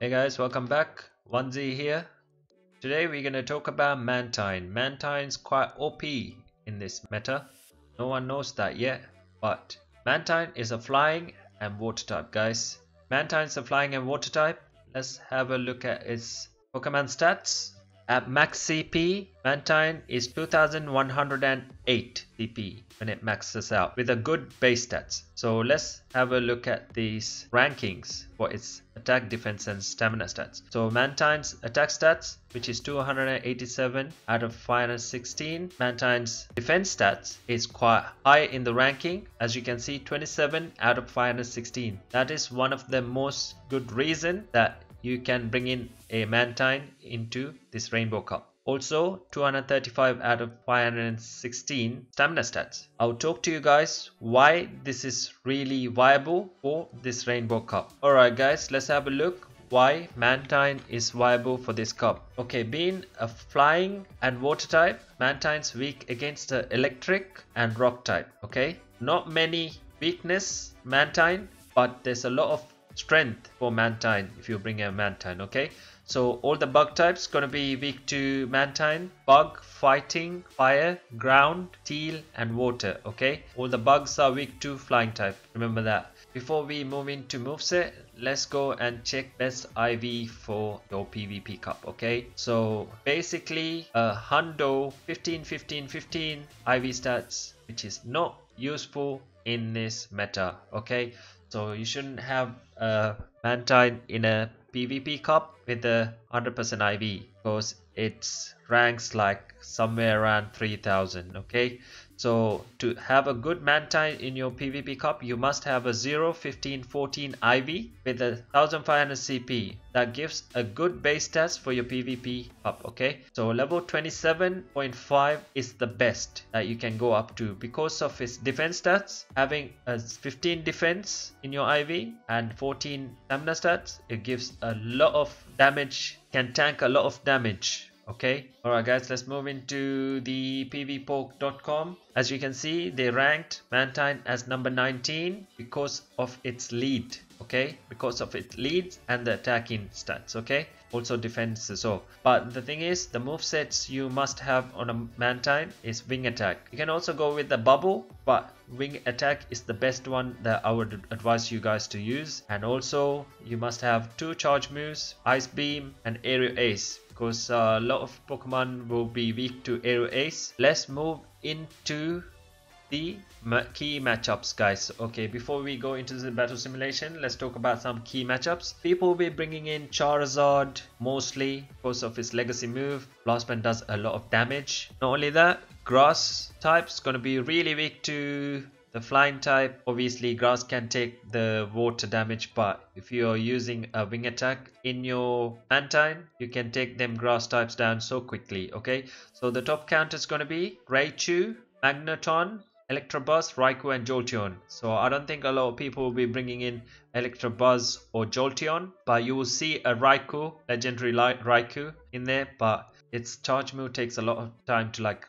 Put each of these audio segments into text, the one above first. Hey guys, welcome back. Onesie here. Today we're going to talk about Mantine. Mantine's quite OP in this meta. No one knows that yet, but Mantine is a flying and water type, guys. Mantine's a flying and water type. Let's have a look at its Pokemon stats. At max CP, Mantine is 2108 CP when it maxes out with a good base stats. So let's have a look at these rankings for its attack, defense and stamina stats. So Mantine's attack stats, which is 287 out of 516. Mantine's defense stats is quite high in the ranking, as you can see, 27 out of 516. That is one of the most good reason that you can bring in a Mantine into this Rainbow Cup. Also 235 out of 516 stamina stats. I'll talk to you guys why this is really viable for this Rainbow Cup. Alright guys, let's have a look why Mantine is viable for this cup. Okay, being a flying and water type, Mantine's weak against the electric and rock type. Okay, not many weakness Mantine, but there's a lot of strength for Mantine if you bring a Mantine. Okay, so all the bug types gonna be weak to Mantine: bug, fighting, fire, ground, steel and water. Okay, all the bugs are weak to flying type, remember that. Before we move into moveset, let's go and check best IV for your PvP cup. Okay, so basically a hundo 15 IV stats, which is not useful in this meta. Okay, so you shouldn't have a Mantine in a PvP cup with a 100% IV, because it ranks like somewhere around 3000. Okay, so to have a good Mantine in your PvP cup, you must have a 0, 15, 14 IV with a 1500 CP. That gives a good base stats for your PvP cup. Okay, so level 27.5 is the best that you can go up to because of its defense stats. Having a 15 defense in your IV and 14 stamina stats, it gives a lot of damage, can tank a lot of damage. Okay, alright guys, let's move into the pvpoke.com. As you can see, they ranked Mantine as number 19 because of its lead. Okay, because of its leads and the attacking stats. Okay, also defense as well. But the thing is, the movesets you must have on a Mantine is wing attack. You can also go with the bubble, but wing attack is the best one that I would advise you guys to use. And also you must have 2 charge moves, ice beam and aerial ace, because a lot of Pokemon will be weak to Aero Ace. Let's move into the key matchups, guys. Okay, before we go into the battle simulation, let's talk about some key matchups. People will be bringing in Charizard mostly because of his legacy move. Blastman does a lot of damage. Not only that, grass type's gonna be really weak to the flying type. Obviously grass can take the water damage, but if you're using a wing attack in your Mantine, you can take them grass types down so quickly. Okay, so the top counter is going to be Raichu, Magneton, Electabuzz, Raikou and Jolteon. So I don't think a lot of people will be bringing in Electabuzz or Jolteon, but you will see a Raikou, legendary Raikou in there, but its charge move takes a lot of time to like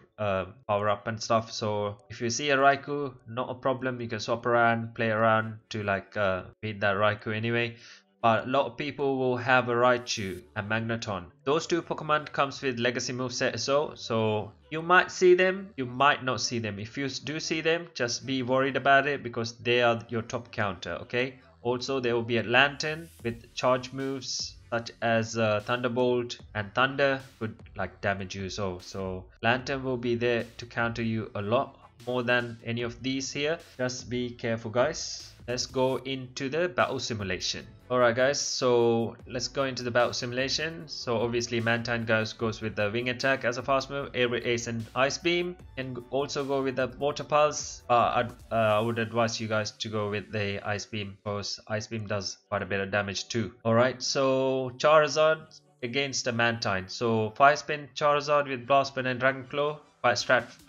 power up and stuff. So if you see a Raikou, not a problem, you can swap around, play around to like beat that Raikou anyway. But a lot of people will have a Raichu and Magneton. Those two Pokemon comes with legacy moveset as well, so you might see them, you might not see them. If you do see them, just be worried about it because they are your top counter. Okay, also there will be a Lanturn with charge moves such as Thunderbolt and Thunder could like damage you. So Lanturn will be there to counter you a lot more than any of these here. Just be careful guys. Let's go into the battle simulation. Alright guys, so let's go into the battle simulation. So obviously Mantine goes with the wing attack as a fast move, aerial ace and ice beam, and also go with the water pulse. I would advise you guys to go with the ice beam because ice beam does quite a bit of damage too. Alright, so Charizard against a Mantine. So 5-spin Charizard with Blast Burn and Dragon Claw. Quite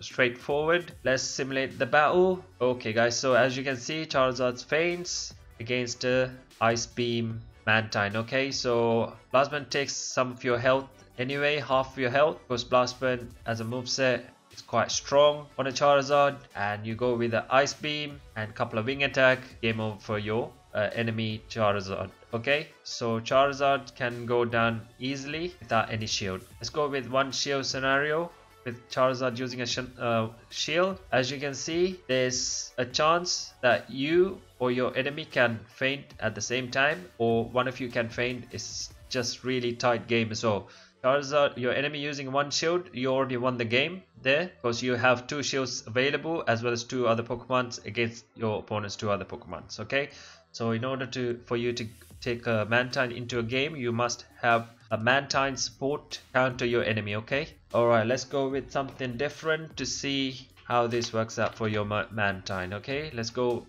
straightforward. Let's simulate the battle. Okay guys, so as you can see, Charizard feints against the ice beam Mantine. Okay, so Blastburn takes some of your health anyway, half your health, because Blastburn as a moveset It's quite strong on a Charizard, and you go with an Ice Beam and a couple of Wing Attack, game over for your enemy Charizard. Okay, so Charizard can go down easily without any shield. Let's go with one shield scenario with Charizard using a shield. As you can see, there's a chance that you or your enemy can faint at the same time, or one of you can faint. It's just really tight game. So Charizard, your enemy using one shield, you already won the game there, because you have two shields available as well as two other Pokemons against your opponent's two other Pokemons. Okay, so in order for you to take a Mantine into a game, you must have a Mantine support counter your enemy. Okay, all right, let's go with something different to see how this works out for your Mantine. Okay, let's go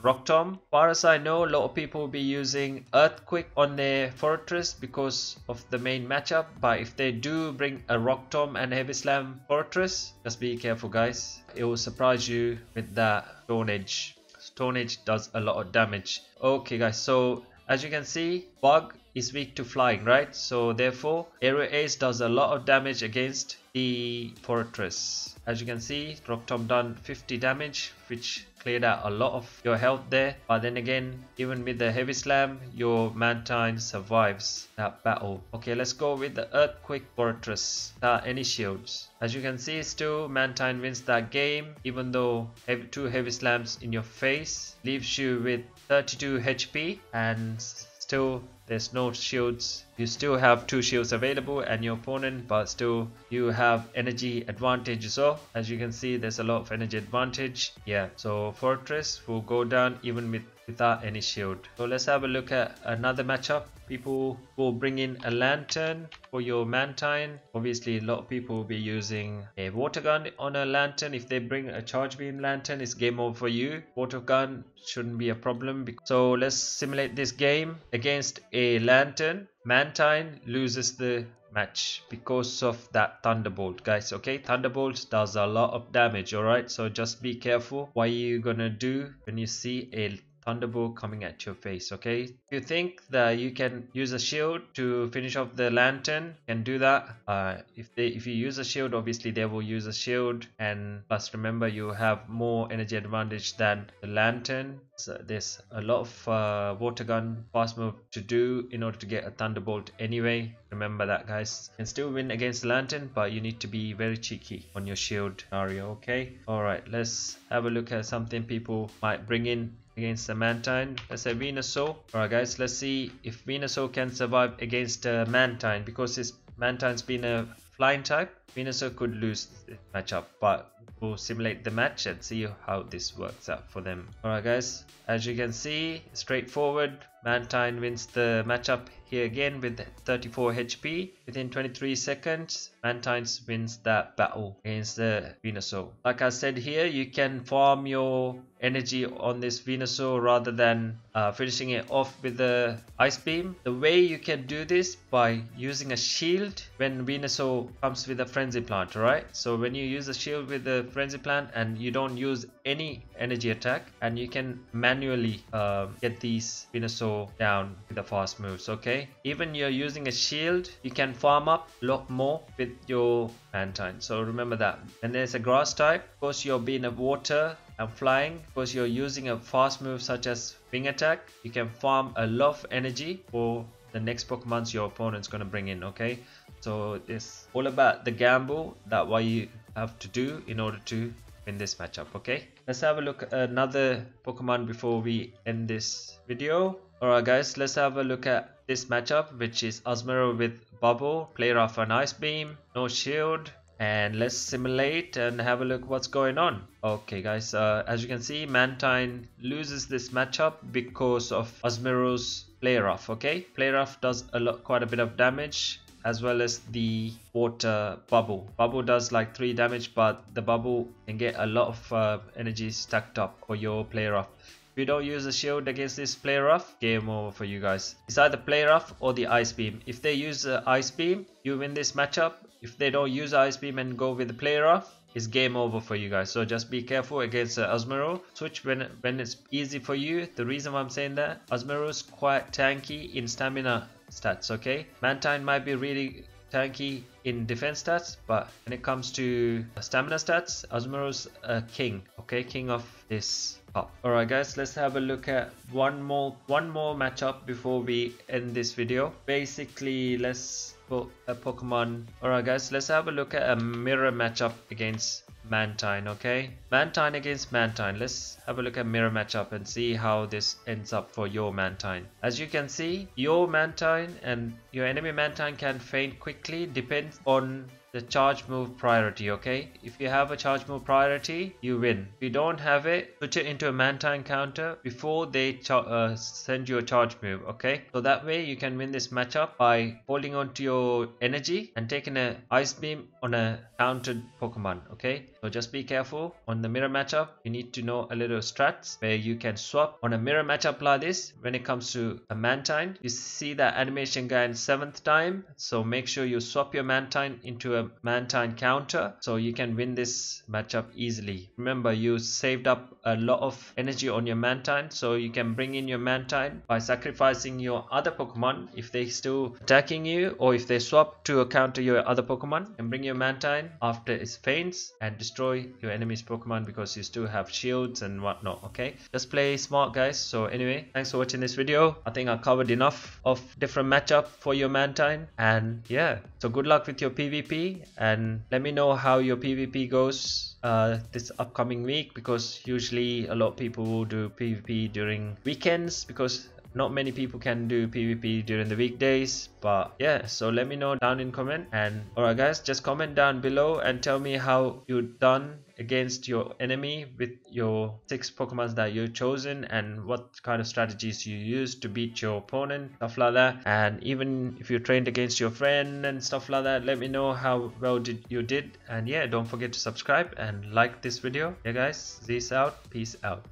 Rock Tomb. Far as I know, a lot of people will be using Earthquake on their Forretress because of the main matchup, but if they do bring a Rock Tomb and Heavy Slam Forretress, just be careful guys, it will surprise you with that Stone Edge. Stone Edge does a lot of damage. Okay guys, so as you can see, Bug is weak to flying, right? So therefore Aerial Ace does a lot of damage against the Forretress. As you can see, Rock Tomb done 50 damage, which cleared out a lot of your health there. But then again, even with the Heavy Slam, your Mantine survives that battle. Okay, let's go with the Earthquake Forretress without any shields. As you can see, still Mantine wins that game, even though two Heavy Slams in your face leaves you with 32 HP and still there's no shields. You still have two shields available and your opponent, but still you have energy advantage. So as you can see, there's a lot of energy advantage. Yeah, so Forretress will go down even without any shield. So let's have a look at another matchup. People will bring in a Lanturn for your Mantine. Obviously a lot of people will be using a Water Gun on a Lanturn. If they bring a Charge Beam Lanturn, it's game over for you. Water Gun shouldn't be a problem. So let's simulate this game against a Lanturn. Mantine loses the match because of that Thunderbolt guys. Okay, Thunderbolt does a lot of damage. Alright, so just be careful what you're gonna do when you see a Thunderbolt coming at your face. Okay, if you think that you can use a shield to finish off the Lanturn, you can do that. If you use a shield, obviously they will use a shield, and plus remember you have more energy advantage than the Lanturn. So there's a lot of Water Gun fast move to do in order to get a Thunderbolt anyway. Remember that guys, you can still win against the Lanturn, but you need to be very cheeky on your shield scenario. Okay, alright, let's have a look at something people might bring in against the Mantine. Let's say Venusaur. Alright guys, let's see if Venusaur can survive against Mantine, because this Mantine's been a flying type. Venusaur could lose the matchup, but we'll simulate the match and see how this works out for them. Alright guys, as you can see, straightforward. Mantine wins the matchup here again with 34 HP. Within 23 seconds, Mantine wins that battle against the Venusaur. Like I said here, you can farm your energy on this Venusaur rather than finishing it off with the Ice Beam. The way you can do this by using a shield when Venusaur comes with a Frenzy Plant, right? So when you use a shield with the Frenzy Plant and you don't use any energy attack, and you can manually get these Venusaur down with the fast moves. Okay, even you're using a shield, you can farm up a lot more with your Mantine, so remember that. And there's a grass type, because you're being a water and flying, because you're using a fast move such as Wing Attack, you can farm a lot of energy for the next Pokemon your opponent's gonna bring in. Okay, so it's all about the gamble that what you have to do in order to in this matchup. Okay, let's have a look at another Pokemon before we end this video. Alright guys, let's have a look at this matchup, which is Azumarill with Bubble, player of an Ice Beam, no shield, and let's simulate and have a look what's going on. Okay guys, as you can see, Mantine loses this matchup because of Azumarilla's player off. Okay, player off does quite a bit of damage, as well as the water bubble. Bubble does like 3 damage, but the bubble can get a lot of energy stacked up for your player off. If you don't use a shield against this player off, game over for you guys. It's either player off or the Ice Beam. If they use the Ice Beam, you win this matchup. If they don't use Ice Beam and go with the player off, it's game over for you guys. So just be careful against Azumarill. Switch when it's easy for you. The reason why I'm saying that, Azumarill is quite tanky in stamina stats. Okay, Mantine might be really tanky in defense stats, but when it comes to stamina stats, Azumarill a king, okay, king of this cup. All right guys, let's have a look at one more matchup before we end this video. Basically, let's put a Pokemon. All right guys, let's have a look at a mirror matchup against Mantine. Okay, Mantine against Mantine. Let's have a look at mirror matchup and see how this ends up for your Mantine. As you can see, your Mantine and your enemy Mantine can faint quickly, depends on the charge move priority. Okay, if you have a charge move priority, you win. If you don't have it, switch it into a Mantine counter before they send you a charge move. Okay, so that way you can win this matchup by holding on to your energy and taking an ice beam on a countered Pokemon. Okay, so just be careful on the mirror matchup. You need to know a little strats where you can swap on a mirror matchup like this. When it comes to a Mantine, you see that animation guide 7th time, so make sure you swap your Mantine into a Mantine counter so you can win this matchup easily. Remember, you saved up a lot of energy on your Mantine, so you can bring in your Mantine by sacrificing your other Pokemon if they're still attacking you, or if they swap to counter your other Pokemon, and bring your Mantine after it faints and destroy your enemy's Pokemon because you still have shields and whatnot. Okay, just play smart guys. So anyway, thanks for watching this video. I think I covered enough of different matchup for your Mantine, and yeah, so good luck with your PvP, and let me know how your PvP goes this upcoming week, because usually a lot of people will do PvP during weekends because not many people can do PvP during the weekdays. But yeah, so let me know down in comment. And alright guys, just comment down below and tell me how you've done against your enemy with your 6 Pokemon that you've chosen, and what kind of strategies you use to beat your opponent, stuff like that. And even if you trained against your friend and stuff like that, let me know how well you did. And yeah, don't forget to subscribe and like this video. Yeah guys, peace out.